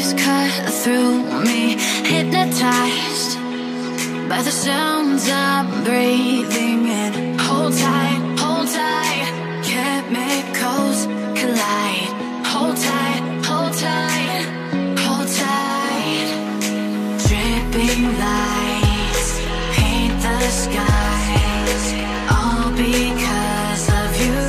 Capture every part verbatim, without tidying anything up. waves cut through me, hypnotized by the sounds I'm breathing in. Hold tight, hold tight, chemicals collide. Hold tight, hold tight, hold tight. Dripping lights paint the skies, all because of you.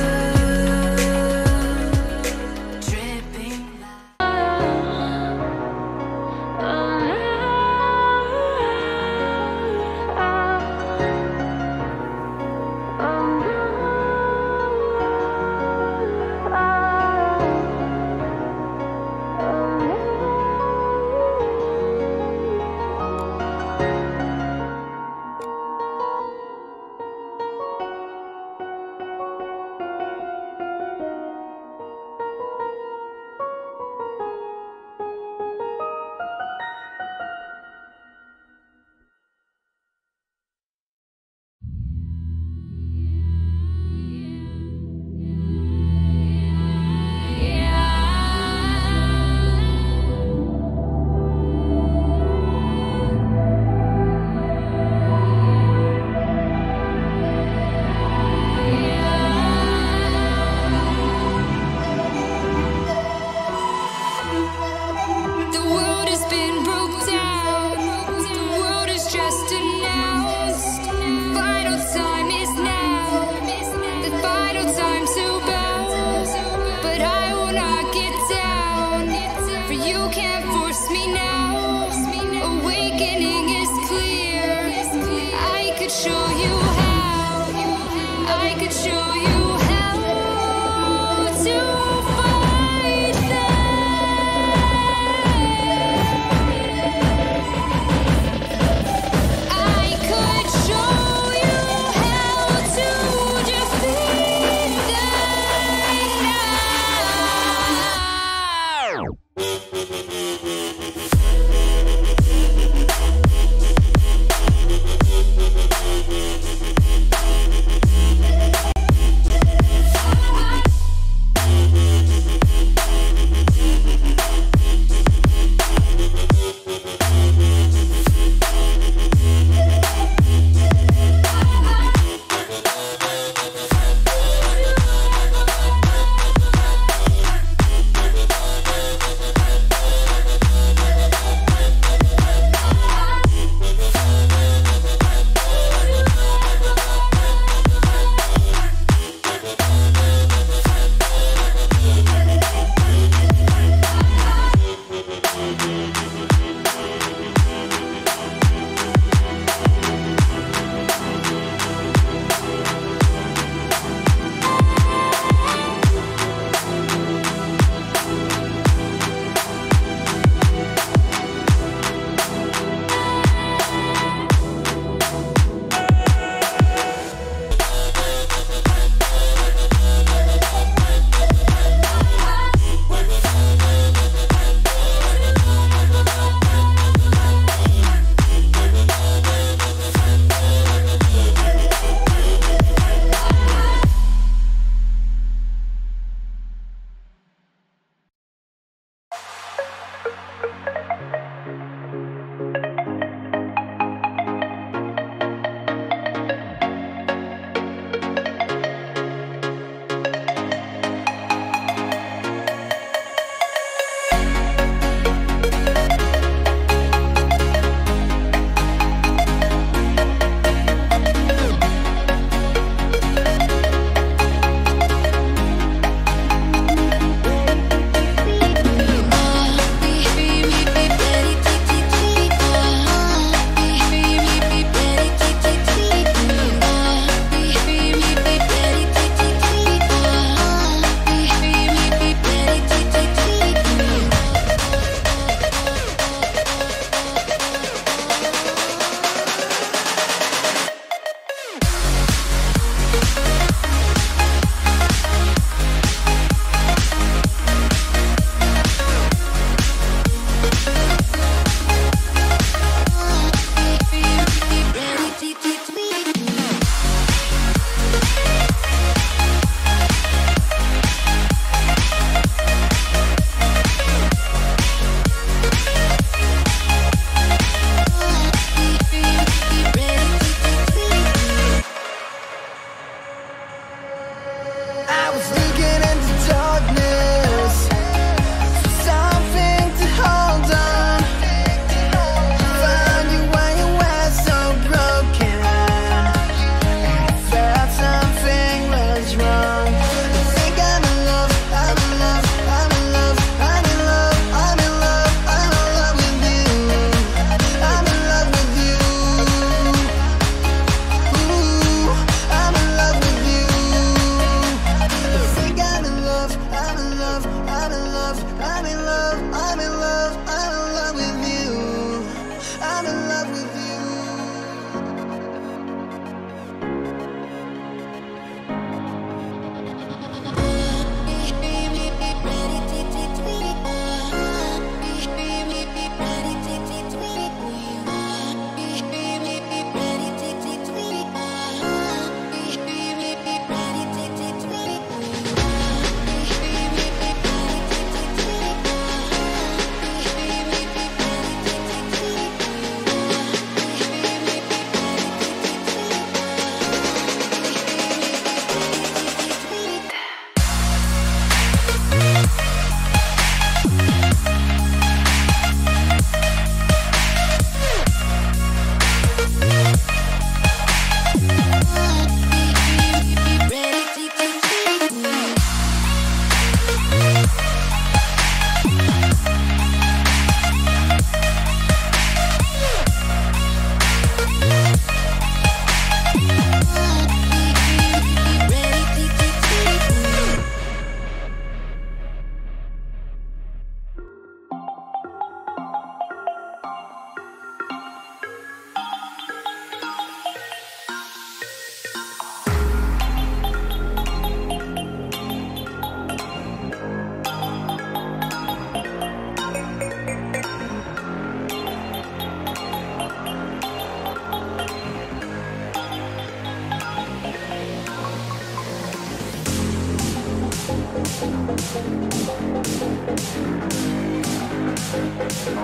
We'll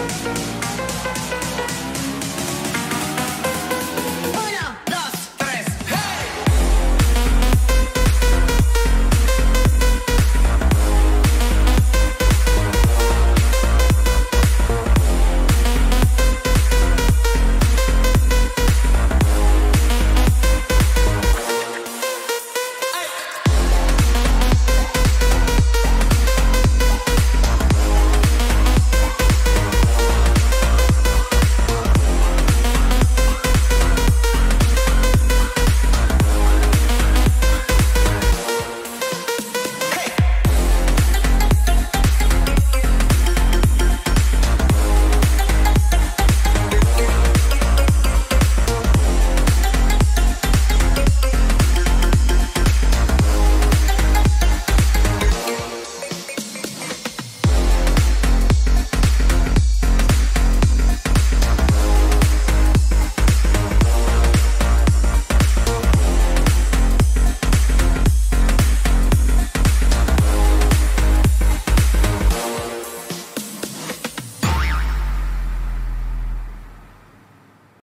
be right back.